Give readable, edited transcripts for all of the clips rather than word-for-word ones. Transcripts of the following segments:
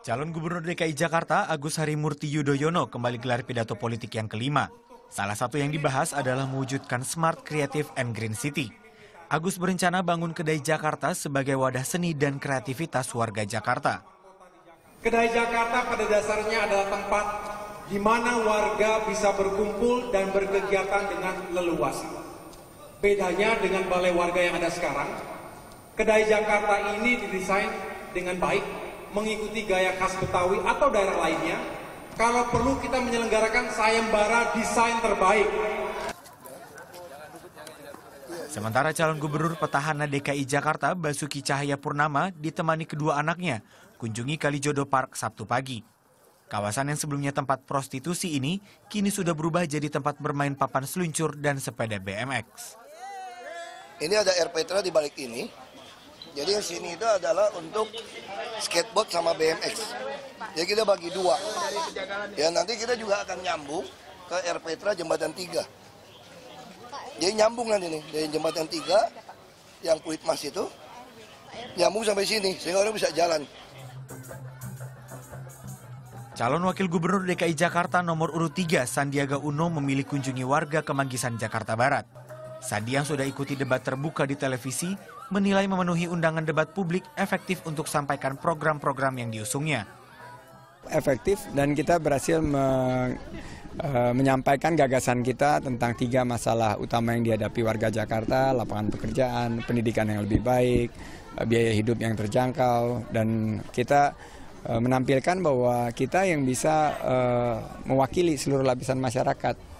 Calon Gubernur DKI Jakarta Agus Harimurti Yudhoyono kembali gelar pidato politik yang kelima. Salah satu yang dibahas adalah mewujudkan smart, creative, and green city. Agus berencana bangun Kedai Jakarta sebagai wadah seni dan kreativitas warga Jakarta. Kedai Jakarta pada dasarnya adalah tempat di mana warga bisa berkumpul dan berkegiatan dengan leluasa. Bedanya dengan balai warga yang ada sekarang, Kedai Jakarta ini didesain dengan baik, mengikuti gaya khas Betawi atau daerah lainnya. Kalau perlu kita menyelenggarakan sayembara desain terbaik. Sementara calon gubernur petahana DKI Jakarta Basuki Cahaya Purnama ditemani kedua anaknya kunjungi Kalijodo Park Sabtu pagi. Kawasan yang sebelumnya tempat prostitusi ini kini sudah berubah jadi tempat bermain papan seluncur dan sepeda BMX. Ini ada RPTRA di balik ini. Jadi yang sini itu adalah untuk skateboard sama BMX. Jadi kita bagi dua. Ya nanti kita juga akan nyambung ke RPTRA Jembatan 3. Jadi nyambung nanti nih dari Jembatan 3 yang kulit emas itu nyambung sampai sini sehingga orang bisa jalan. Calon Wakil Gubernur DKI Jakarta nomor urut 3 Sandiaga Uno memilih kunjungi warga Kemanggisan Jakarta Barat. Sandi yang sudah ikuti debat terbuka di televisi menilai memenuhi undangan debat publik efektif untuk sampaikan program-program yang diusungnya. Efektif dan kita berhasil menyampaikan gagasan kita tentang 3 masalah utama yang dihadapi warga Jakarta, lapangan pekerjaan, pendidikan yang lebih baik, biaya hidup yang terjangkau, dan kita menampilkan bahwa kita yang bisa mewakili seluruh lapisan masyarakat.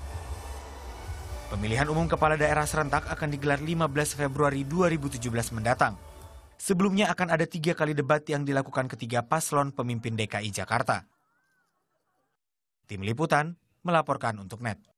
Pemilihan umum kepala daerah serentak akan digelar 15 Februari 2017 mendatang. Sebelumnya akan ada 3 kali debat yang dilakukan ketiga paslon pemimpin DKI Jakarta. Tim Liputan melaporkan untuk NET.